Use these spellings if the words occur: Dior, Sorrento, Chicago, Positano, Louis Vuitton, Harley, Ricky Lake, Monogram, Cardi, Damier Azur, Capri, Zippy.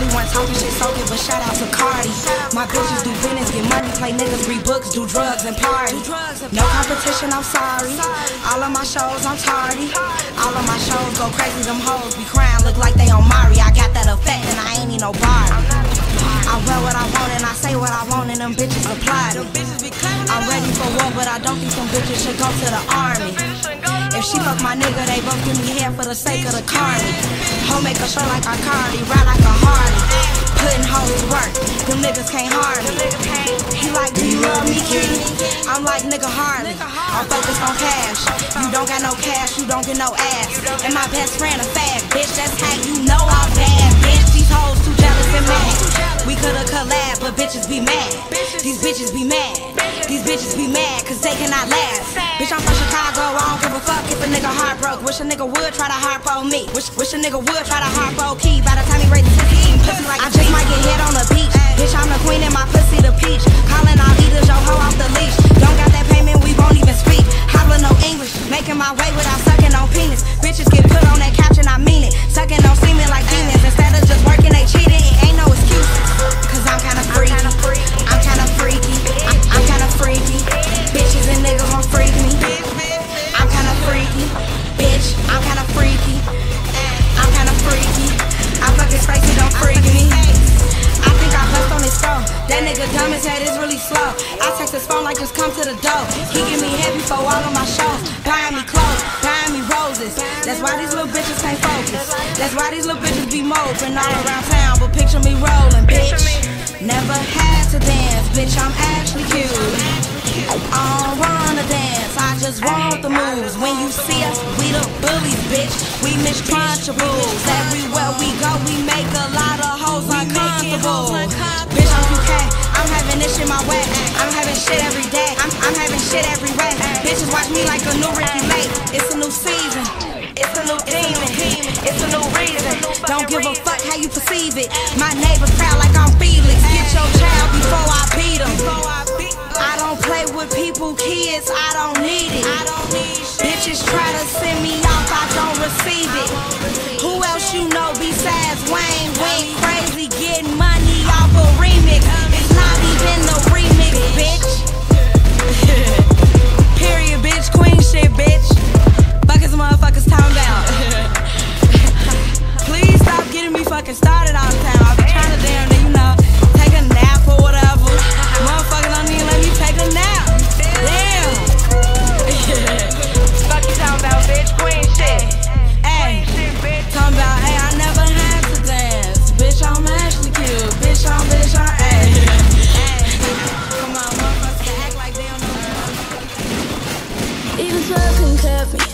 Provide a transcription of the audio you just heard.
only one talking shit, so give a shout out to Cardi. My bitches do business, get money, play niggas, read books, do drugs and party. No competition, I'm sorry. All of my shows, I'm tardy. All of my shows go crazy, them hoes be crying, look like they on Mari. I got that effect and I ain't need no bar. I wear what I want and I say what I want and them bitches apply. I'm ready for war, but I don't think some bitches should go to the army. If she fuck my nigga, they both give me hair for the sake of the Cardi. Homemaker show like a Cardi, ride like a Harley. Putting hoes work, them niggas can't harm me. He like, do you love me, kitty? I'm like, nigga, Harley. I'm focused on cash. You don't got no cash, you don't get no ass. And my best friend a fag, bitch, that's how you know I'm bad. Bitch, these hoes too jealous and mad. We could've collabed, but bitches be mad. These bitches be mad. These bitches be mad, cause they cannot last. Bitch, I'm from Chicago, I don't give a fuck if a nigga heartbroke. Wish a nigga would try to harpo me. Wish a nigga would try to harpo Key. By the time he raises his hand, pussy like I just might get hit on the beach. Bitch, I'm the queen and my pussy the peach. Calling all eaters, yo hoe off the leash. Don't got that payment, we won't even speak. Holla no English, making my way without sucking on penis. Bitches get put on that couch and I mean it. Sucking on semen like demons. Instead of just working, they cheating. It ain't no excuses, cause I'm kinda freaky. I'm kinda freaky. I'm kinda freaky. Bitches and niggas gon' freak me. I'm kinda freaky. Bitch, I'm kinda freaky. I'm kinda freaky. I fuck his face, he don't freak me. I think I left on his phone. That nigga dumb as head is really slow. I text his phone like just come to the door. He give me head before all of my shows. Buying me clothes, buying me roses. That's why these little bitches can't focus. That's why these little bitches be moping all around town. But picture me rolling, bitch. Never had to dance, bitch, I'm actually cute. I don't wanna dance, I just want the moves. When you see us, we the bullies, bitch. We mistrust your rules. Everywhere we go, we make a lot of hoes uncomfortable. Bitch, I'm UK, I'm having this shit my way. I'm having shit every day, I'm having shit every way. Bitches watch me like a new Ricky Lake. It's a new season, it's a new demon, it's a new reason. Don't give a fuck how you perceive it. My neighbor's proud like I'm Felix. Get your child before I beat him. I don't play with people, kids, I don't need it. Bitches try to send me off, I don't receive it. Who else you know besides Wayne went crazy getting money off a remix? It's not even the remix, bitch. Period, bitch, queen shit, bitch. Fuck his motherfuckers time down. Please stop getting me fucking started all the time. I've been trying to damn near, you know, take a nap or whatever. Motherfuckers don't even let me take a nap. Damn. Fuck you talking about, bitch, queen shit. Ay, talking about, ay, I never had to dance. Bitch, I'm actually cute. Bitch, I'm, ay. Come on, motherfuckers can act like they don't know. Even drugs can cut me.